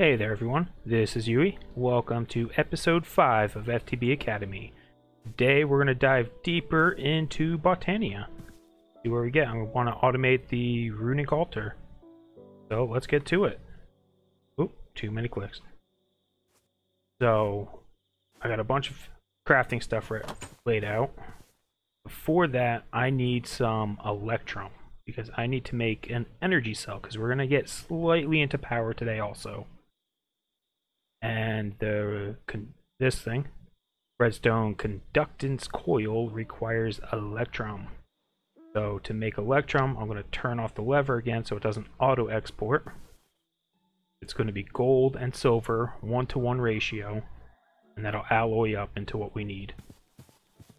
Hey there everyone, this is Yui. Welcome to episode 5 of FTB Academy. Today we're going to dive deeper into Botania. See where we get. I want to automate the runic altar. So let's get to it. Oop, too many clicks. So I got a bunch of crafting stuff laid out. Before that I need some Electrum, because I need to make an energy cell, because we're going to get slightly into power today also. And this thing, redstone conductance coil, requires Electrum. So to make Electrum, I'm going to turn off the lever again so it doesn't auto export. It's going to be gold and silver, 1-to-1 ratio, and that'll alloy up into what we need.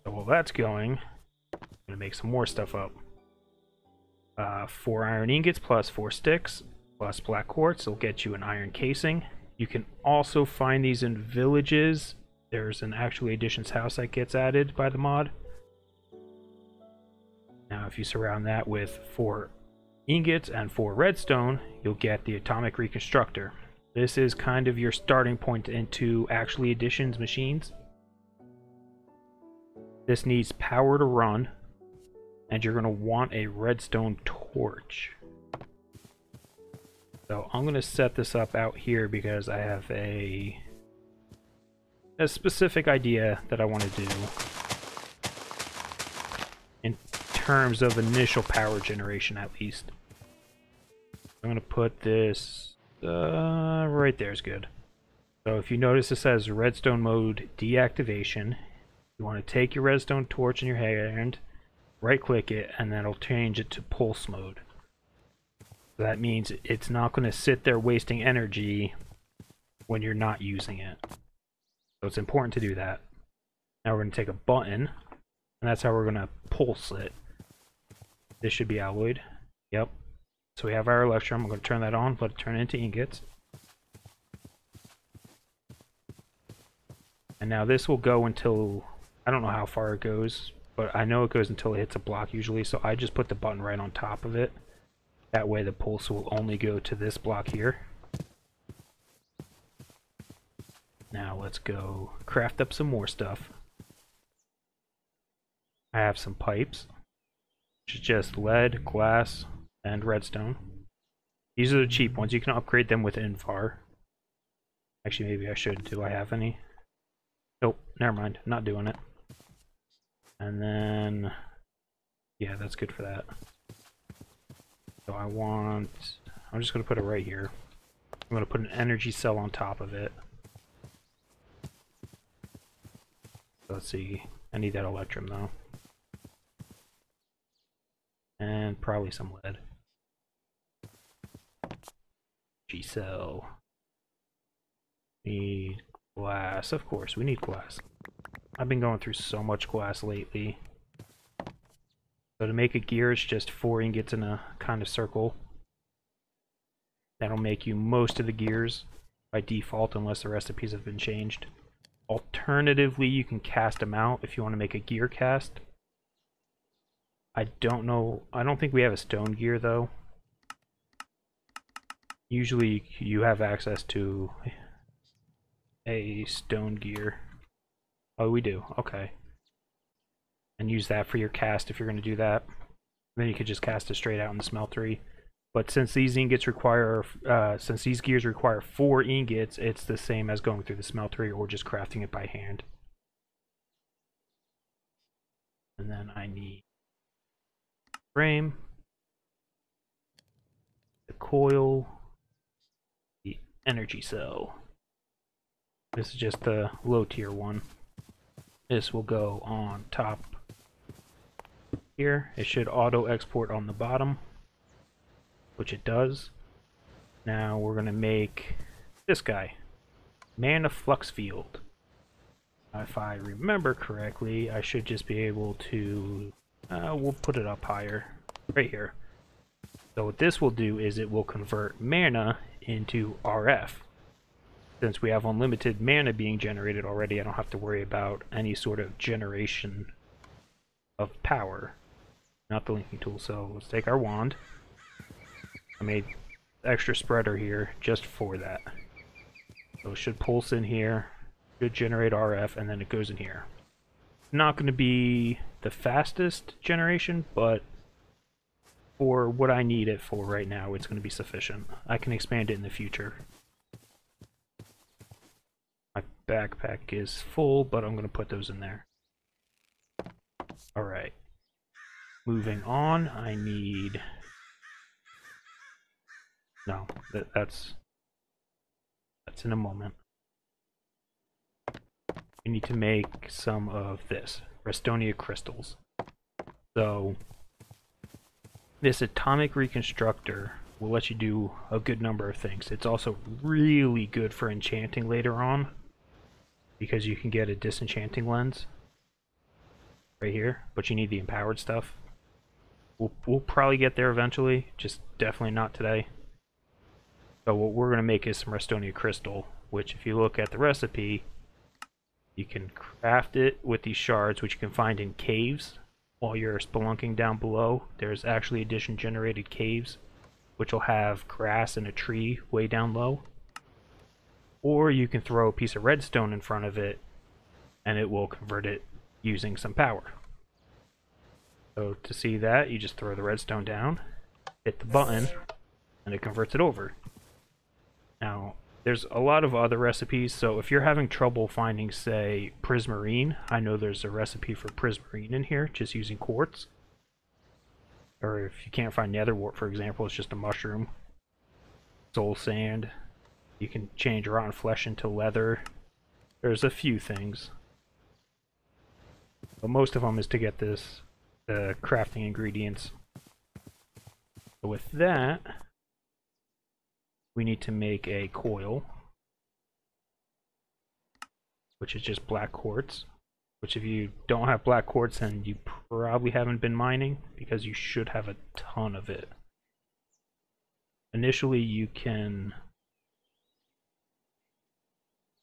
So while that's going, I'm going to make some more stuff up. 4 iron ingots plus 4 sticks plus black quartz will get you an iron casing. You can also find these in villages. There's an actually additions house that gets added by the mod. Now if you surround that with 4 ingots and 4 redstone, you'll get the atomic reconstructor. This is kind of your starting point into actually additions machines. This needs power to run, and you're going to want a redstone torch. So I'm going to set this up out here because I have a specific idea that I want to do in terms of initial power generation, at least. I'm going to put this right there is good. So if you notice, it says redstone mode deactivation. You want to take your redstone torch in your hand, right click it, and that'll change it to pulse mode. That means it's not going to sit there wasting energy when you're not using it. So it's important to do that. Now we're going to take a button, and that's how we're going to pulse it. This should be alloyed. Yep. So we have our Electrum. I'm going to turn that on, let it turn into ingots. And now this will go until, I don't know how far it goes, but I know it goes until it hits a block usually, so I just put the button right on top of it. That way the pulse will only go to this block here. Now let's go craft up some more stuff. I have some pipes, which is just lead, glass, and redstone. These are the cheap ones. You can upgrade them with Invar. Actually, maybe I should. Do I have any? Nope, never mind. I'm not doing it. And then, yeah, that's good for that. So I want, I'm just going to put it right here. I'm going to put an energy cell on top of it. So let's see, I need that Electrum though. And probably some lead. G cell. Need glass, of course, we need glass. I've been going through so much glass lately. So to make a gear, it's just 4 ingots in a kind of circle. That'll make you most of the gears by default, unless the recipes have been changed. Alternatively, you can cast them out if you want to make a gear cast. I don't know. I don't think we have a stone gear, though. Usually, you have access to a stone gear. Oh, we do. Okay. And use that for your cast if you're going to do that. Then you could just cast it straight out in the smeltery. But since these ingots require, since these gears require 4 ingots, it's the same as going through the smeltery or just crafting it by hand. And then I need frame, the coil, the energy cell. This is just the low tier one. This will go on top. Here. It should auto export on the bottom, which it does. Now we're gonna make this guy, mana flux field. If I remember correctly, I should just be able to we'll put it up higher right here. So what this will do is it will convert mana into RF. Since we have unlimited mana being generated already, I don't have to worry about any sort of generation of power. Not the linking tool, so let's take our wand. I made extra spreader here just for that. So it should pulse in here, should generate RF, and then it goes in here. Not going to be the fastest generation, but for what I need it for right now, it's going to be sufficient. I can expand it in the future. My backpack is full, but I'm going to put those in there. Alright. Moving on, I need... No, that's in a moment. We need to make some of this Restonia crystals. So this atomic reconstructor will let you do a good number of things. It's also really good for enchanting later on because you can get a disenchanting lens right here, but you need the empowered stuff. We'll probably get there eventually, just definitely not today. So what we're going to make is some Restonia crystal, which if you look at the recipe, you can craft it with these shards, which you can find in caves while you're spelunking down below. There's actually addition generated caves, which will have grass and a tree way down low. Or you can throw a piece of redstone in front of it, and it will convert it using some power. So to see that, you just throw the redstone down, hit the button, and it converts it over. Now, there's a lot of other recipes, so if you're having trouble finding, say, prismarine, I know there's a recipe for prismarine in here, just using quartz. Or if you can't find netherwort, for example, it's just a mushroom. Soul sand. You can change rotten flesh into leather. There's a few things. But most of them is to get this, the crafting ingredients. So with that... we need to make a coil, which is just black quartz, which if you don't have black quartz, then you probably haven't been mining, because you should have a ton of it. Initially, you can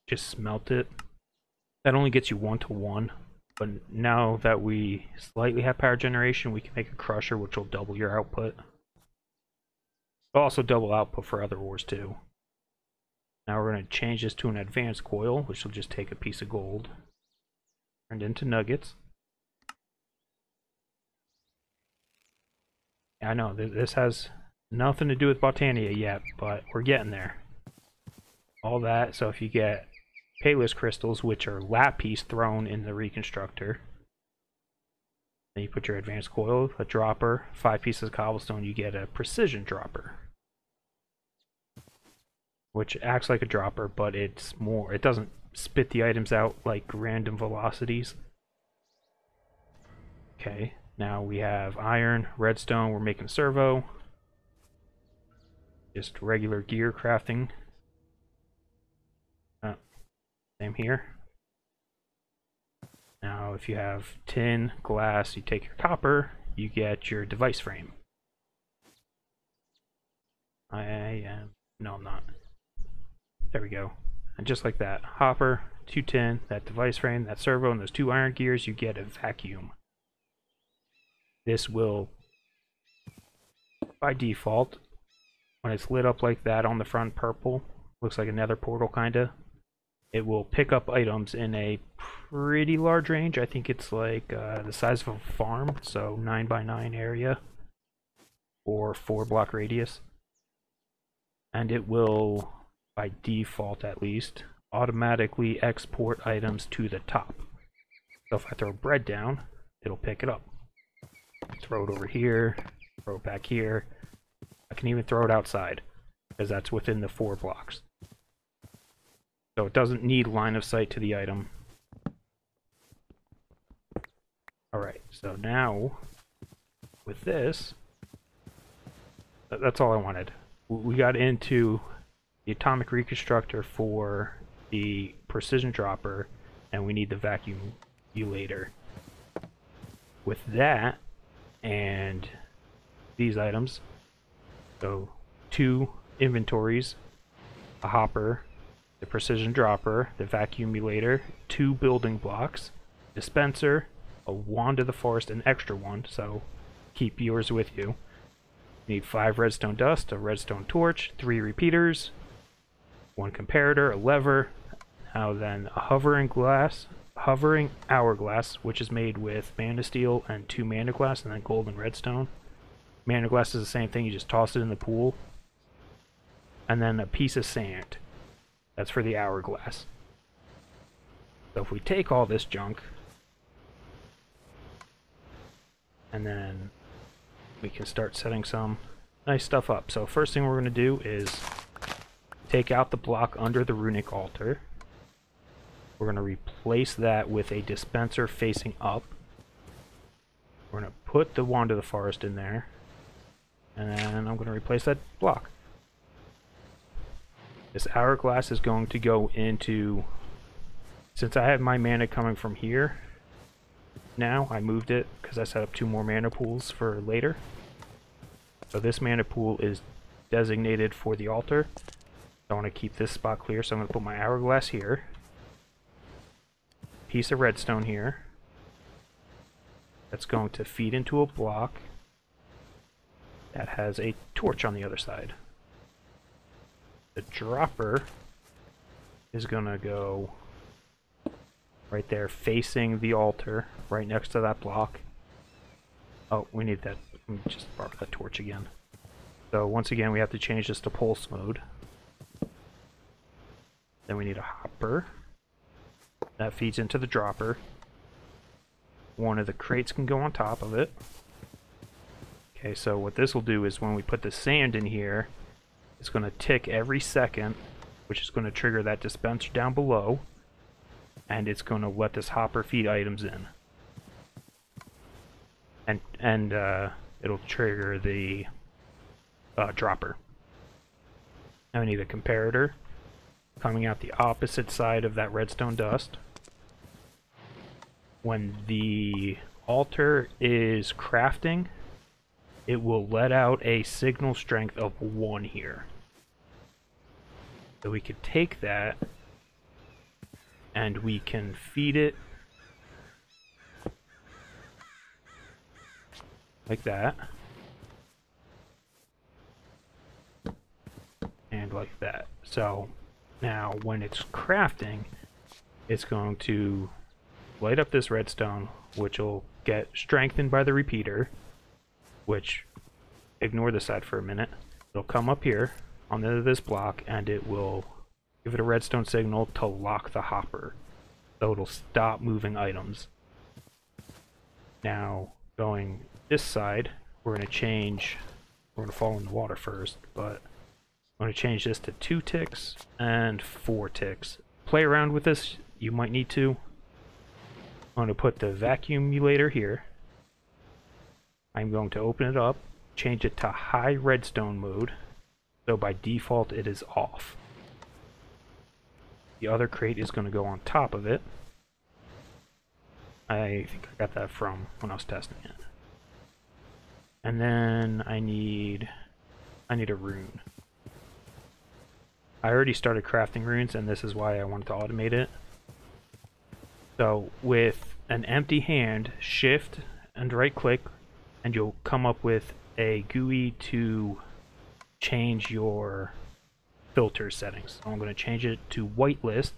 just smelt it. That only gets you 1 to 1, but now that we slightly have power generation, we can make a crusher, which will double your output. Also double output for other ores too. Now we're going to change this to an advanced coil, which will just take a piece of gold turned into nuggets. I know this has nothing to do with Botania yet, but we're getting there. All that, so if you get Palus crystals, which are lapis thrown in the reconstructor, then you put your advanced coil, a dropper, 5 pieces of cobblestone, you get a precision dropper, which acts like a dropper, but it's more, it doesn't spit the items out like random velocities. Okay, now we have iron, redstone, we're making servo, just regular gear crafting. Same here. Now if you have tin, glass, you take your copper, you get your device frame. There we go. And just like that, hopper, 2 tin, that device frame, that servo, and those 2 iron gears, you get a vacuum. This will, by default, when it's lit up like that on the front purple, looks like a nether portal kinda, it will pick up items in a pretty large range. I think it's like the size of a farm, so 9 by 9 area or 4 block radius. And it will, by default at least, automatically export items to the top. So if I throw bread down, it'll pick it up. Throw it over here, throw it back here. I can even throw it outside, because that's within the 4 blocks. So it doesn't need line of sight to the item. Alright, so now with this, that's all I wanted. We got into the atomic reconstructor for the precision dropper, and we need the vacuumulator. With that and these items, so 2 inventories, a hopper, the precision dropper, the vacuumulator, 2 building blocks, dispenser, a wand of the forest, an extra one, so keep yours with you. You need 5 redstone dust, a redstone torch, 3 repeaters, one comparator, a lever, now then a hovering hourglass, which is made with mana steel and 2 mana glass, and then gold and redstone. Mana glass is the same thing, you just toss it in the pool. And then a piece of sand. That's for the hourglass. So if we take all this junk, and then we can start setting some nice stuff up. So first thing we're going to do is take out the block under the runic altar. We're going to replace that with a dispenser facing up. We're going to put the wand of the forest in there, and I'm going to replace that block. This hourglass is going to go into, since I have my mana coming from here, now I moved it because I set up 2 more mana pools for later. So this mana pool is designated for the altar. I want to keep this spot clear, so I'm going to put my hourglass here, piece of redstone here. That's going to feed into a block that has a torch on the other side. The dropper is going to go right there facing the altar, right next to that block. Oh, we need that. Let me just borrow that torch again. So once again, we have to change this to pulse mode. Then we need a hopper. That feeds into the dropper. One of the crates can go on top of it. Okay, so what this will do is when we put the sand in here, it's going to tick every second, which is going to trigger that dispenser down below, and it's going to let this hopper feed items in. And it'll trigger the dropper. Now we need a comparator coming out the opposite side of that redstone dust. When the altar is crafting, it will let out a signal strength of 1 here. So we could take that and we can feed it like that. And like that. So now when it's crafting, it's going to light up this redstone, which will get strengthened by the repeater, which, ignore the side for a minute, it'll come up here on the end of this block and it will give it a redstone signal to lock the hopper, so it'll stop moving items. Now going this side, we're going to change, we're going to fall in the water first, but I'm going to change this to 2 ticks and 4 ticks. Play around with this, you might need to. I'm going to put the vacuumulator here. I'm going to open it up, change it to high redstone mode, so by default it is off. The other crate is going to go on top of it. I think I got that from when I was testing it. And then I need a rune. I already started crafting runes, and this is why I wanted to automate it. So with an empty hand, shift and right click, and you'll come up with a GUI to change your filter settings. So I'm going to change it to whitelist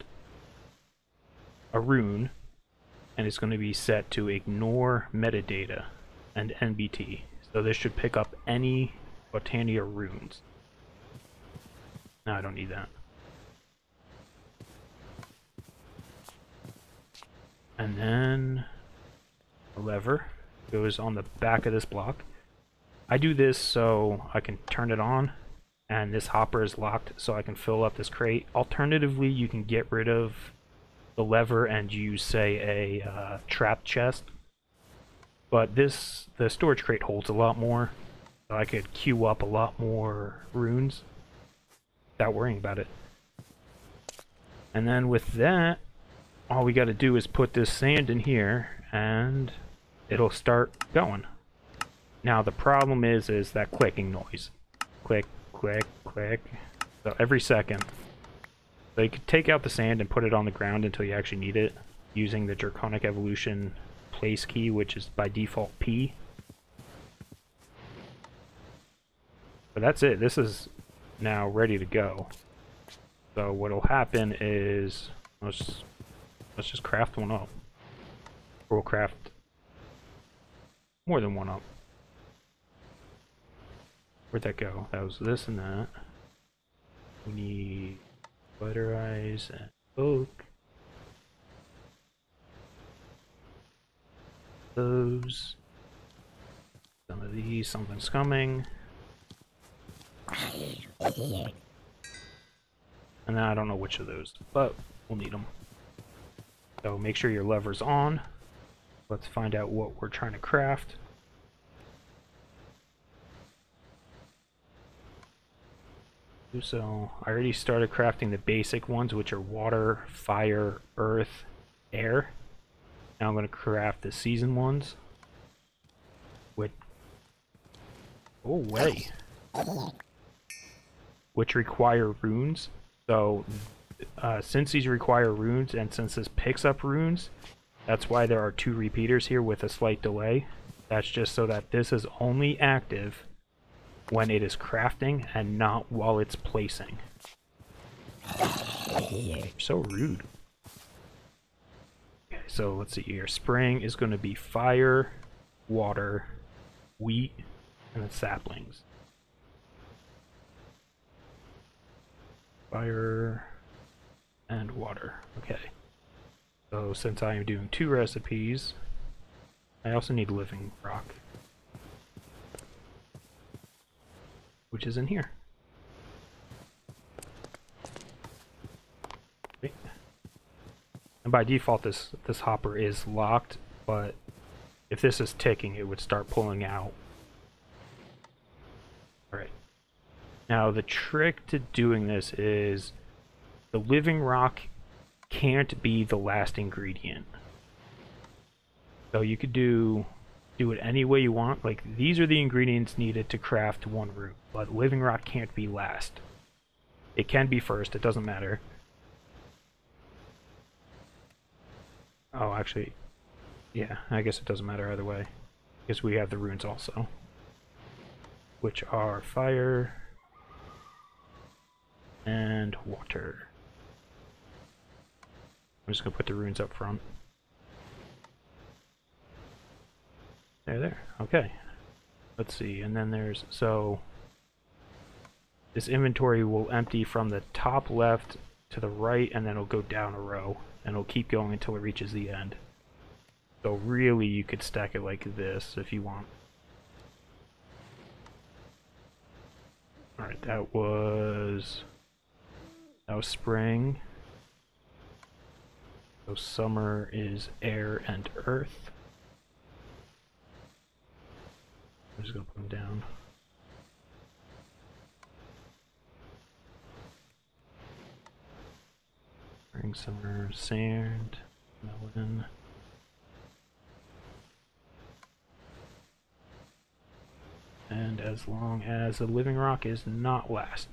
a rune, and it's going to be set to ignore metadata and NBT. So this should pick up any Botania runes. No, I don't need that. And then a lever goes on the back of this block. I do this so I can turn it on, and this hopper is locked so I can fill up this crate. Alternatively, you can get rid of the lever and use, say, a trap chest. But the storage crate holds a lot more, so I could queue up a lot more runes without worrying about it. And then with that, all we got to do is put this sand in here and it'll start going. Now the problem is that clicking noise. Click, click, click. So every second. So you could take out the sand and put it on the ground until you actually need it using the Draconic Evolution place key, which is by default P. But that's it. This is now ready to go. So what'll happen is let's just craft one up. Or we'll craft more than one up. Where'd that go? That was this and that. We need butter eyes and oak. Those. Some of these. Something's coming. And I don't know which of those, but we'll need them. So make sure your lever's on. Let's find out what we're trying to craft. So I already started crafting the basic ones, which are water, fire, earth, air. Now I'm going to craft the season ones. Which, oh way, which require runes. So since these require runes, and since this picks up runes, that's why there are two repeaters here with a slight delay. That's just so that this is only active when it is crafting and not while it's placing. So rude. Okay, so let's see here. Spring is going to be fire, water, wheat, and then saplings. Fire and water. Okay. So since I am doing two recipes, I also need living rock, which is in here. Okay. And by default this hopper is locked, but if this is ticking it would start pulling out. Alright. Now the trick to doing this is the living rock can't be the last ingredient. So you could do it any way you want. Like, these are the ingredients needed to craft one room, but living rock can't be last. It can be first, it doesn't matter. Oh, actually, yeah, I guess it doesn't matter either way, because we have the runes also, which are fire and water. I'm just gonna put the runes up front. There. Okay. Let's see. And then there's, so this inventory will empty from the top left to the right, and then it'll go down a row, and it'll keep going until it reaches the end. So really, you could stack it like this if you want. All right, that was spring. So summer is air and earth. I'm just gonna put them down. Spring, summer, sand, melon. And as long as the living rock is not last.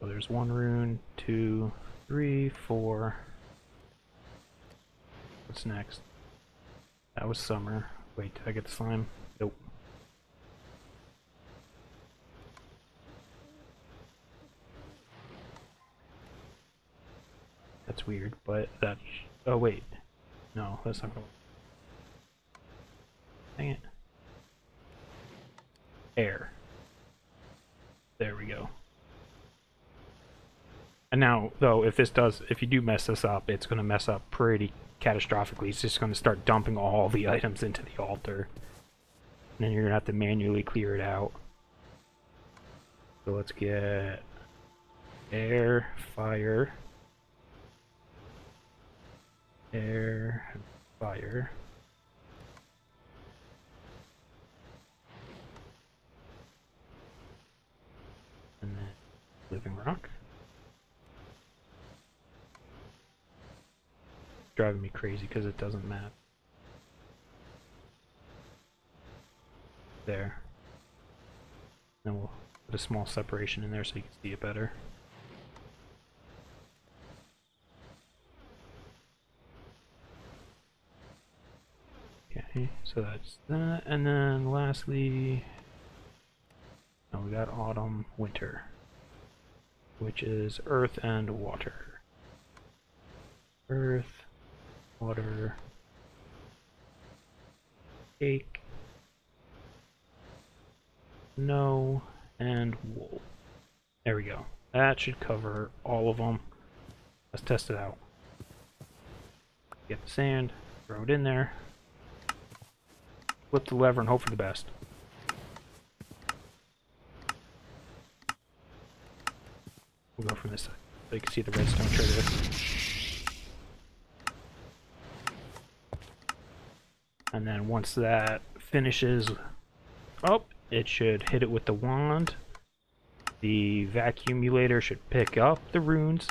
So there's one rune, 2, 3, 4. What's next? That was summer. Wait, did I get the slime? Nope. That's weird, but that. Oh, wait. No, that's not gonna work. Dang it. Air. There we go. And now, though, if you do mess this up, it's gonna mess up pretty catastrophically. It's just gonna start dumping all the items into the altar. And then you're gonna have to manually clear it out. So let's get air, fire, and then living rock. Driving me crazy because it doesn't map. There. Then we'll put a small separation in there so you can see it better. Okay, so that's that. And then lastly, we got autumn, winter. which is earth and water. Earth, water, cake, snow, and wool. There we go. That should cover all of them. Let's test it out. Get the sand, throw it in there, flip the lever and hope for the best. We'll go from this side so you can see the redstone trigger. And then once that finishes up, it should hit it with the wand. The vacuumulator should pick up the runes,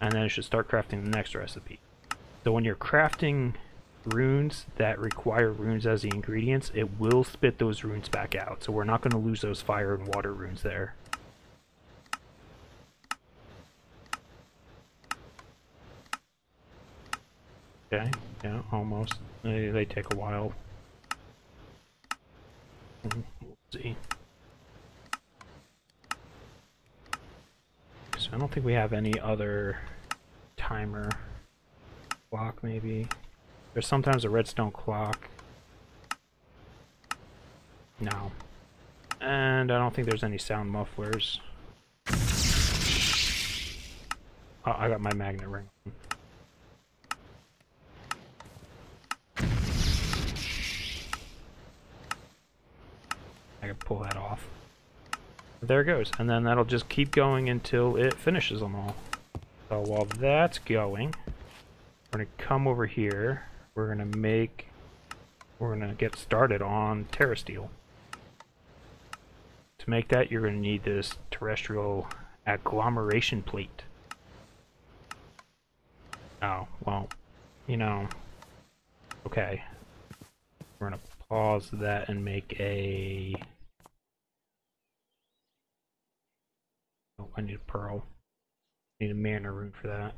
and then it should start crafting the next recipe. So when you're crafting runes that require runes as the ingredients, it will spit those runes back out. So we're not going to lose those fire and water runes there. Okay, yeah, almost. They take a while. We'll see. So I don't think we have any other timer. Clock, maybe. There's sometimes a redstone clock. No. And I don't think there's any sound mufflers. Oh, I got my magnet ring. I could pull that off. There it goes. And then that'll just keep going until it finishes them all. So while that's going, we're going to come over here, we're going to get started on Terrasteel. To make that, you're going to need this terrestrial agglomeration plate. Oh, well, you know, okay. We're going to pause that and make a... Oh, I need a pearl. I need a mana rune for that.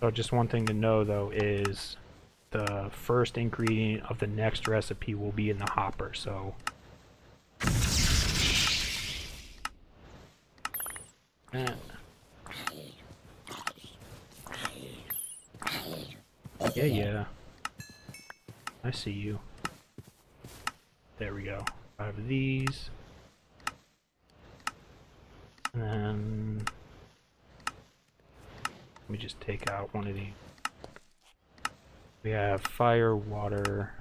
So just one thing to know though is the first ingredient of the next recipe will be in the hopper, so... Yeah, yeah. I see you. There we go. 5 of these. And then... Let me just take out one of these. We have fire, water.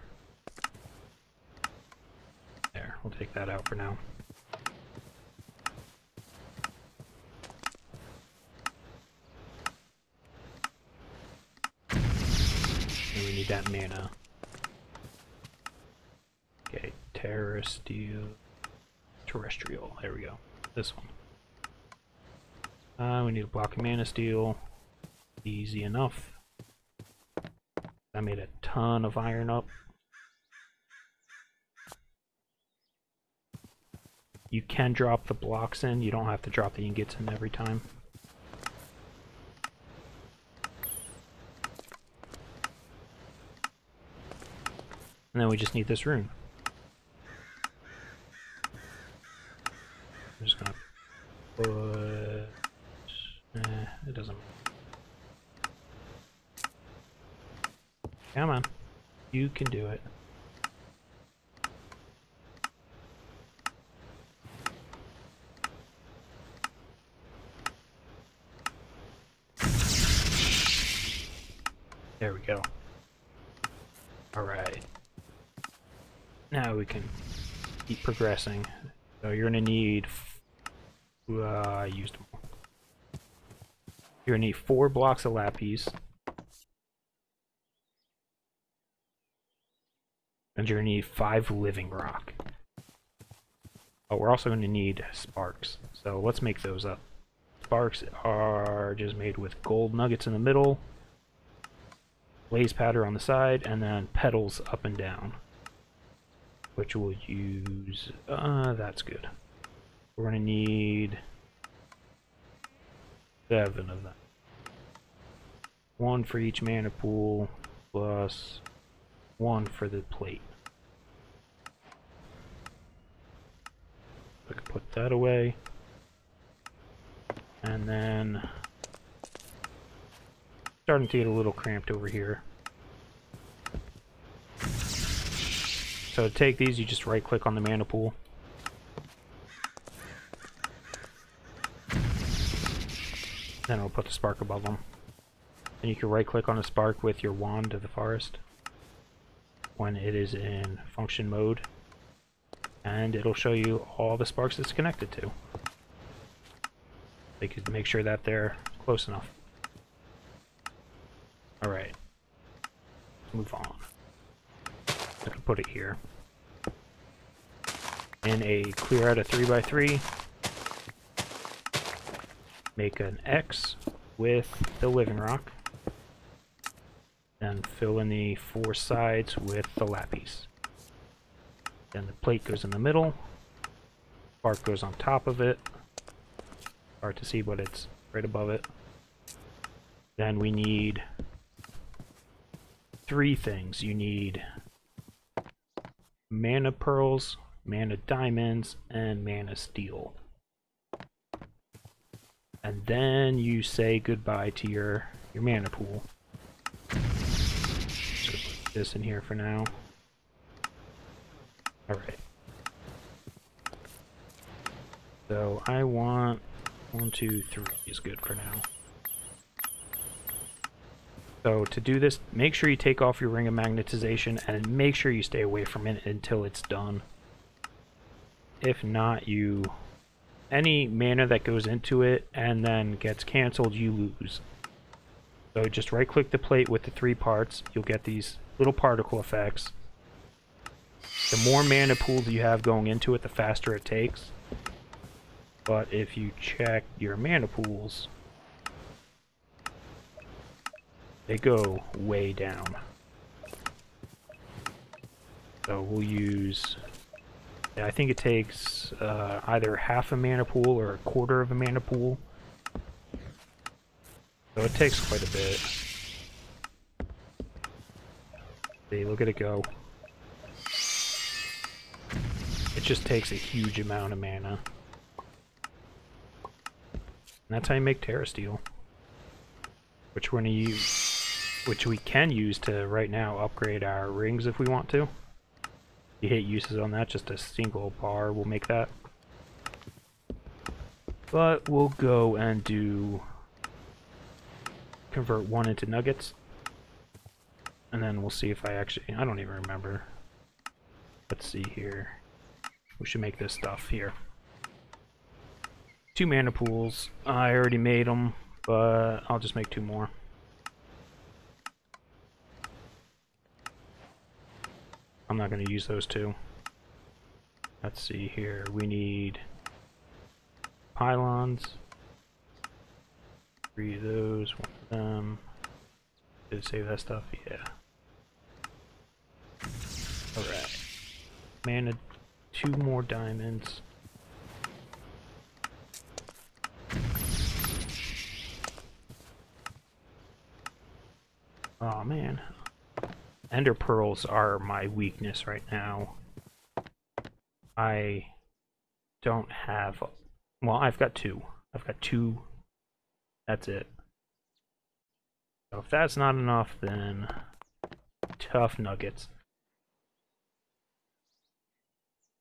There, we'll take that out for now. And we need that mana. Okay, terrestrial. There we go. This one. We need a block of mana steel. Easy enough. I made a ton of iron up. You can drop the blocks in, you don't have to drop the ingots in every time. And then we just need this rune. I'm just gonna put... it doesn't matter. Come on, you can do it. There we go. Alright. Now we can keep progressing. So you're going to need... I used them all. You're going to need 4 blocks of lapis. And you're going to need 5 living rock. Oh, we're also going to need sparks. So let's make those up. Sparks are just made with gold nuggets in the middle, blaze powder on the side, and then petals up and down. Which we'll use... that's good. We're going to need 7 of them. 1 for each mana pool, plus... wand for the plate. I could put that away. And then starting to get a little cramped over here. So to take these, you just right click on the mana pool. Then I'll put the spark above them. And you can right click on the spark with your wand of the forest when it is in function mode, and it'll show you all the sparks it's connected to. They could make sure that they're close enough. Alright, move on. I can put it here in a clear out of 3x3. Make an X with the living rock, then fill in the four sides with the lapis. Then the plate goes in the middle, spark goes on top of it. Hard to see, but it's right above it. Then we need three things. You need mana pearls, mana diamonds, and mana steel. And then you say goodbye to your mana pool. So put this in here for now. Alright. So I want 1, 2, 3 is good for now. So to do this, make sure you take off your ring of magnetization and make sure you stay away from it until it's done. If not, you... any mana that goes into it and then gets cancelled, you lose. So just right click the plate with the three parts, you'll get these little particle effects. The more mana pools you have going into it, the faster it takes. But if you check your mana pools, they go way down. So we'll use... I think it takes either half a mana pool or a quarter of a mana pool. So it takes quite a bit. See, look at it go. It just takes a huge amount of mana. And that's how you make Terrasteel, which we're gonna use, which we can use to right now upgrade our rings if we want to. You hit uses on that, just a single bar will make that. But we'll go and do convert one into nuggets. And then we'll see if I actually, I don't even remember. Let's see here. We should make this stuff here. 2 mana pools. I already made them, but I'll just make 2 more. I'm not going to use those two. Let's see here. We need pylons. 3 of those. 1 of them. Did it save that stuff? Yeah. Alright. Mana, 2 more diamonds. Oh man. Ender pearls are my weakness right now. I don't have... well, I've got 2. I've got 2. That's it. So if that's not enough, then tough nuggets.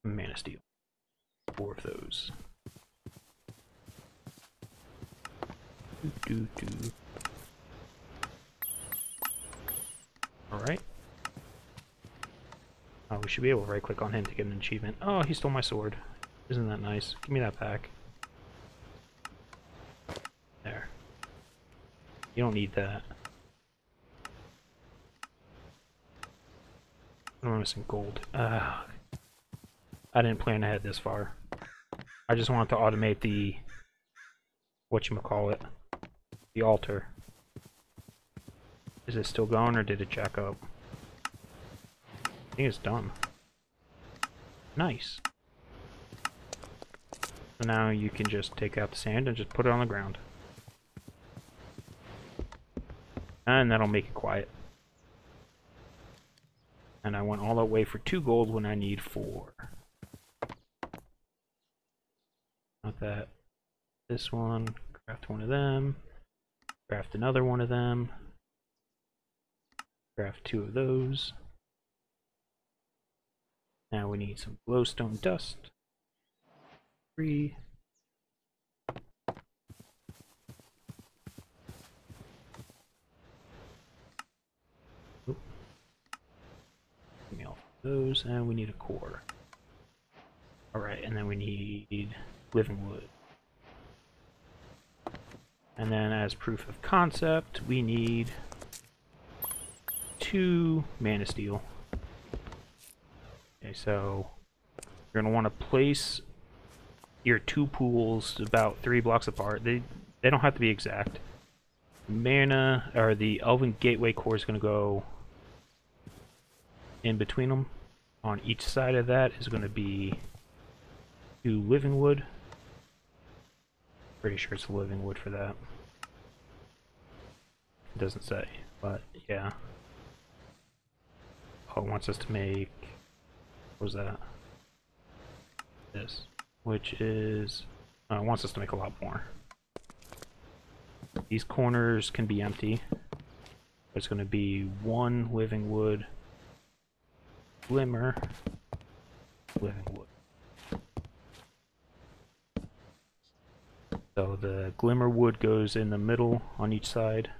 Mana steel. 4 of those. Alright. Oh, we should be able to right-click on him to get an achievement. Oh, he stole my sword. Isn't that nice? Give me that back. There. You don't need that. I'm missing gold. I didn't plan ahead this far. I just wanted to automate the... whatchamacallit. The altar. Is it still going or did it jack up? I think it's done. Nice. So now you can just take out the sand and just put it on the ground. And that'll make it quiet. and I went all that way for 2 gold when I need 4. Not that. This one, craft one of them, craft another one of them, craft 2 of those. Now we need some glowstone dust. 3. Oop. Give me all those, and we need a core. Alright, and then we need living wood. And then as proof of concept, we need 2 mana steel. Okay, so you're going to want to place your 2 pools about 3 blocks apart. They don't have to be exact. Mana, or the Elven Gateway core, is going to go in between them. On each side of that is going to be 2 living wood. Pretty sure it's living wood for that. It doesn't say, but yeah. Oh, it wants us to make... what was that? This. Which is... oh, it wants us to make a lot more. These corners can be empty. It's going to be 1 living wood, glimmer, living wood. So the glimmer wood goes in the middle on each side.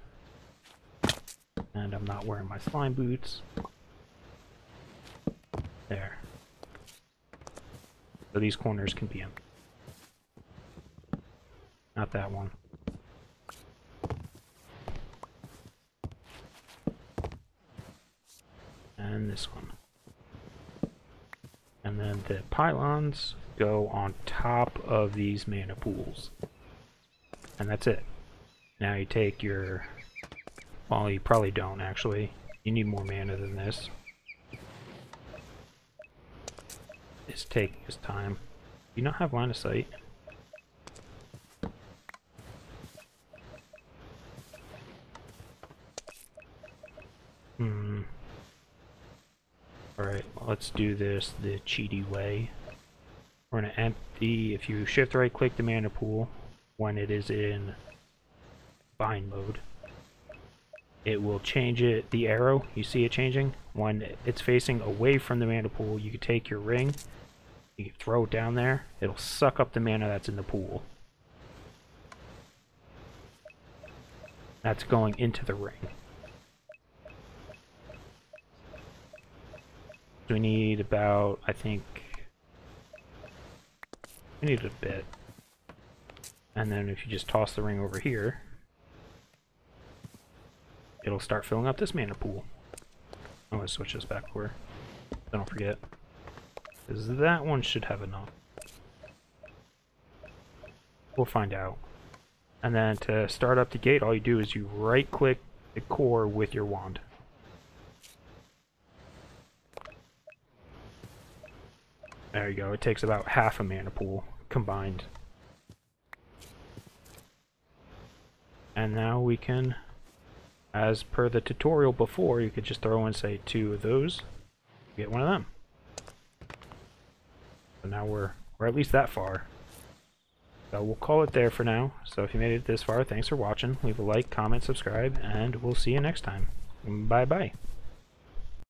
And I'm not wearing my slime boots. There. So these corners can be empty. Not that one. And this one. And then the pylons go on top of these mana pools. And that's it. Now you take your... well, you probably don't, actually. You need more mana than this. It's taking its time. Do you not have line of sight? Alright, well, let's do this the cheaty way. We're going to empty, if you shift right click the mana pool when it is in bind mode, it will change it, the arrow, you see it changing? When it's facing away from the mana pool, you can take your ring, you can throw it down there, it'll suck up the mana that's in the pool. That's going into the ring. So we need about, I think, we need a bit. And then if you just toss the ring over here, it'll start filling up this mana pool. I'm gonna switch this back over, so don't forget. Because that one should have enough. We'll find out. And then to start up the gate, all you do is you right click the core with your wand. There you go, it takes about half a mana pool combined. And now we can, as per the tutorial before, you could just throw in, say, 2 of those, get one of them. So now we're at least that far. So we'll call it there for now. So if you made it this far, thanks for watching. Leave a like, comment, subscribe, and we'll see you next time. Bye-bye.